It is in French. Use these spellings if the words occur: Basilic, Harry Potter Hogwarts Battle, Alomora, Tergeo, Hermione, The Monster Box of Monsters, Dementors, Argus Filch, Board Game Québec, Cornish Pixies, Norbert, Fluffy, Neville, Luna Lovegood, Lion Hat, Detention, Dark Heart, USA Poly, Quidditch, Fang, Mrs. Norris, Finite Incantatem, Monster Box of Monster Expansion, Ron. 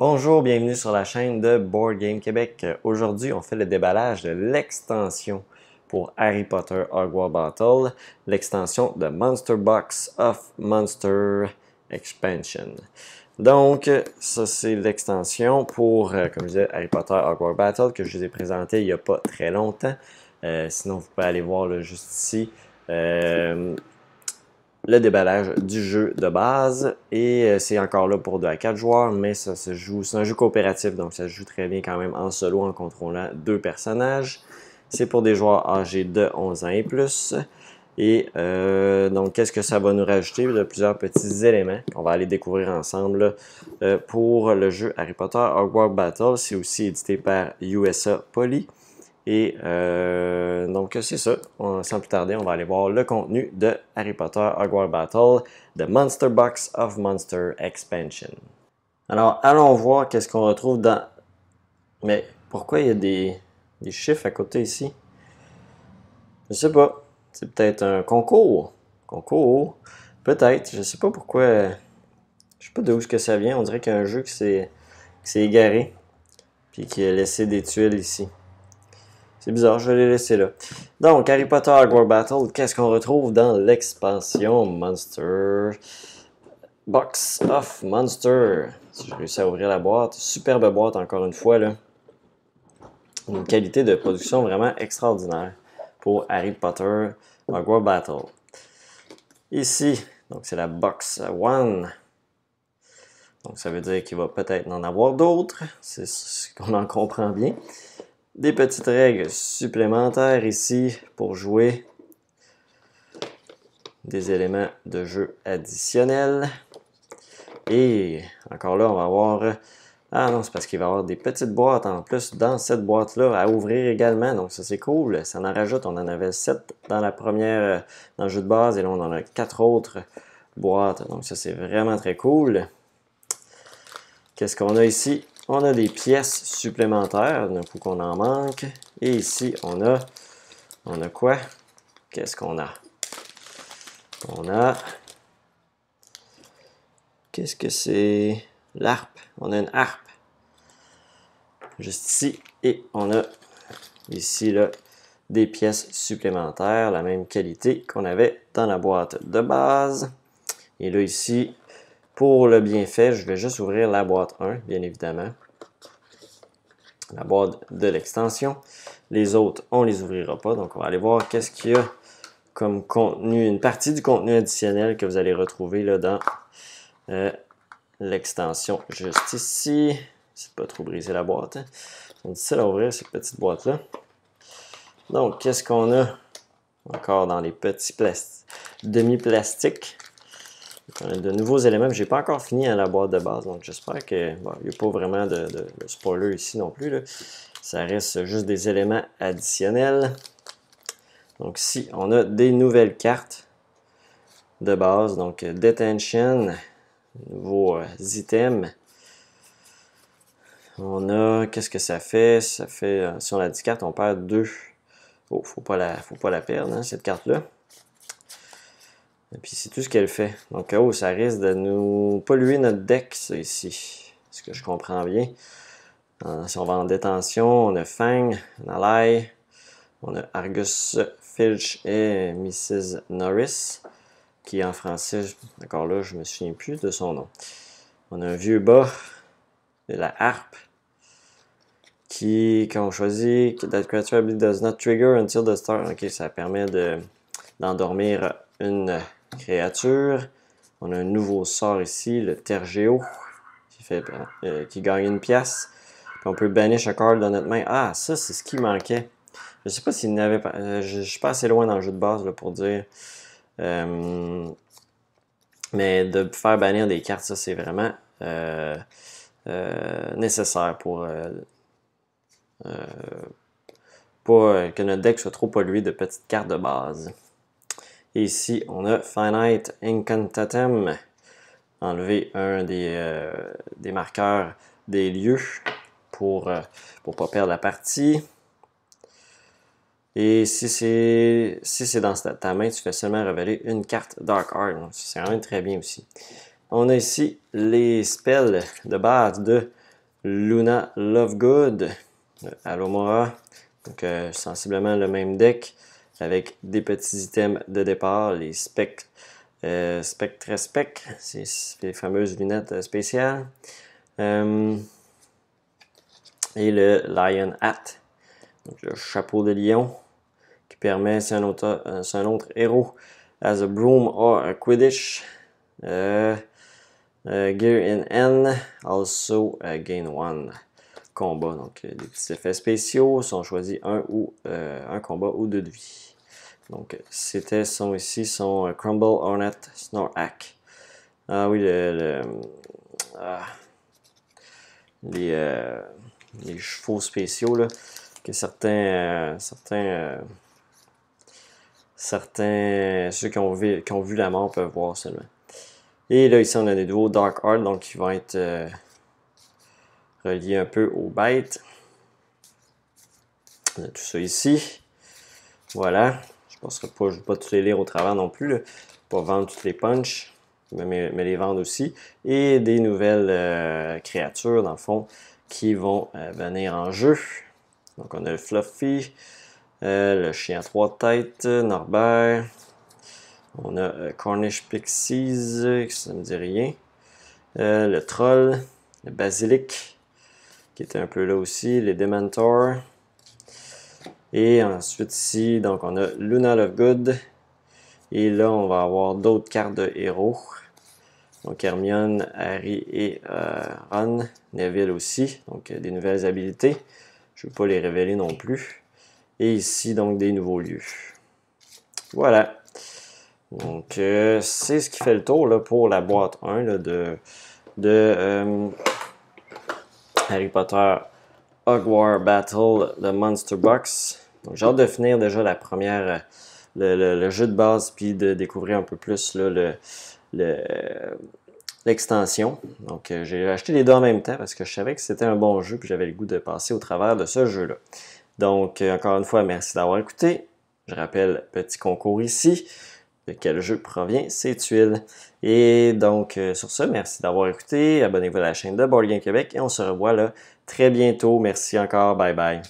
Bonjour, bienvenue sur la chaîne de Board Game Québec. Aujourd'hui, on fait le déballage de l'extension pour Harry Potter Hogwarts Battle, l'extension de Monster Box of Monster Expansion. Donc, ça c'est l'extension pour, comme je disais, Harry Potter Hogwarts Battle que je vous ai présenté il n'y a pas très longtemps. Sinon, vous pouvez aller voir là, juste ici le déballage du jeu de base. Et c'est encore là pour 2 à 4 joueurs, mais ça se joue, c'est un jeu coopératif, donc ça se joue très bien quand même en solo en contrôlant 2 personnages. C'est pour des joueurs âgés de 11 ans et plus. Et donc, qu'est-ce que ça va nous rajouter? Il y a plusieurs petits éléments qu'on va aller découvrir ensemble là, pour le jeu Harry Potter Hogwarts Battle. C'est aussi édité par USA Poly. Et donc, c'est ça. Sans plus tarder, on va aller voir le contenu de Harry Potter Hogwarts Battle, The Monster Box of Monster Expansion. Alors, allons voir qu'est-ce qu'on retrouve dans... Mais pourquoi il y a des chiffres à côté ici? Je sais pas. C'est peut-être un concours. Concours? Peut-être. Je sais pas pourquoi... Je sais pas d'où ça vient. On dirait qu'il y a un jeu qui s'est égaré. Puis qui a laissé des tuiles ici. C'est bizarre, je vais les laisser là. Donc, Harry Potter Hogwarts Battle, qu'est-ce qu'on retrouve dans l'expansion Monster Box of Monster? Si je réussis à ouvrir la boîte, superbe boîte encore une fois là. Une qualité de production vraiment extraordinaire pour Harry Potter Hogwarts Battle. Ici, donc c'est la box 1. Donc ça veut dire qu'il va peut-être en avoir d'autres, c'est ce qu'on en comprend bien. Des petites règles supplémentaires ici pour jouer. Des éléments de jeu additionnels. Et encore là, on va avoir... Ah non, c'est parce qu'il va y avoir des petites boîtes en plus dans cette boîte-là à ouvrir également. Donc ça, c'est cool. Ça en rajoute. On en avait 7 dans la première, dans le jeu de base. Et là, on en a 4 autres boîtes. Donc ça, c'est vraiment très cool. Qu'est-ce qu'on a ici? On a des pièces supplémentaires, d'un coup qu'on en manque. Et ici, on a quoi? Qu'est-ce qu'on a? On a... Qu'est-ce que c'est? L'harpe. On a une harpe. Juste ici. Et on a ici, là, des pièces supplémentaires, la même qualité qu'on avait dans la boîte de base. Et là, ici... Pour le bienfait, je vais juste ouvrir la boîte 1, bien évidemment. La boîte de l'extension. Les autres, on ne les ouvrira pas. Donc, on va aller voir qu'est-ce qu'il y a comme contenu, une partie du contenu additionnel que vous allez retrouver là, dans l'extension juste ici. C'est pas trop briser la boîte. Hein. C'est difficile à ouvrir cette petite boîte-là. Donc, qu'est-ce qu'on a encore dans les petits demi-plastiques? De nouveaux éléments, j'ai pas encore fini à la boîte de base, donc j'espère que bon, il n'y a pas vraiment de spoiler ici non plus. Là. Ça reste juste des éléments additionnels. Donc ici, on a des nouvelles cartes de base, donc Detention, nouveaux items. On a, qu'est-ce que ça fait? Ça fait, si on la discarte, on perd 2. Oh, faut pas la perdre, hein, cette carte-là. Et puis c'est tout ce qu'elle fait. Donc oh, ça risque de nous polluer notre deck, ça, ici. Ce que je comprends bien. Si on va en détention, on a Fang, un ally. On a Argus Filch et Mrs. Norris. Qui en français, encore là, je me souviens plus de son nom. On a un vieux bas, de la harpe. Qui, quand on choisit, that creature does not trigger until the start. Ok, ça permet d'endormir une créature. On a un nouveau sort ici, le Tergeo, qui gagne 1 pièce. Puis on peut banish un card de notre main. Ah, ça, c'est ce qui manquait. Je sais pas s'il n'avait pas... je suis pas assez loin dans le jeu de base là, pour dire. Mais de faire bannir des cartes, ça, c'est vraiment nécessaire pour... pas que notre deck soit trop pollué de petites cartes de base. Et ici, on a Finite Incantatem. Enlever un des marqueurs des lieux pour pas perdre la partie. Et si c'est dans ta main, tu fais seulement révéler une carte Dark Heart. Donc, c'est quand même très bien aussi. On a ici les spells de base de Luna Lovegood, Alomora, donc sensiblement le même deck avec des petits items de départ, les spectres, c'est les fameuses lunettes spéciales, et le Lion Hat, donc le chapeau de lion qui permet, si un autre héros as a broom or a Quidditch, gear in N, also gain one combat. Donc les petits effets spéciaux sont choisis un combat ou deux de vie. Donc c'était son Crumble Hornet Snorhack. Ah oui, les chevaux spéciaux là, que ceux qui ont vu la mort peuvent voir seulement. Et là, ici, on a des nouveaux Dark Heart, donc qui vont être reliés un peu aux bêtes. On a tout ça ici. Voilà. Je ne penserai pas, je ne vais pas tous les lire au travers non plus, là. Je ne vais pas vendre tous les punchs, mais les vendre aussi. Et des nouvelles créatures, dans le fond, qui vont venir en jeu. Donc, on a le Fluffy, le chien à trois têtes, Norbert. On a Cornish Pixies, ça ne me dit rien. Le Troll, le Basilic, qui était un peu là aussi, les Dementors. Et ensuite ici, donc on a Luna Lovegood. Et là, on va avoir d'autres cartes de héros. Donc Hermione, Harry et Ron, Neville aussi. Donc des nouvelles habilités. Je ne vais pas les révéler non plus. Et ici, donc des nouveaux lieux. Voilà. Donc, c'est ce qui fait le tour là, pour la boîte 1 là, de Harry Potter Hogwarts Battle, le Monster Box. Donc, j'ai hâte de finir déjà la première, le jeu de base, puis de découvrir un peu plus l'extension. Donc, j'ai acheté les deux en même temps parce que je savais que c'était un bon jeu, puis j'avais le goût de passer au travers de ce jeu-là. Donc, encore une fois, merci d'avoir écouté. Je rappelle, petit concours ici. De quel jeu provient ces tuiles. Et donc, sur ce, merci d'avoir écouté. Abonnez-vous à la chaîne de Board Game Québec et on se revoit là très bientôt. Merci encore. Bye bye.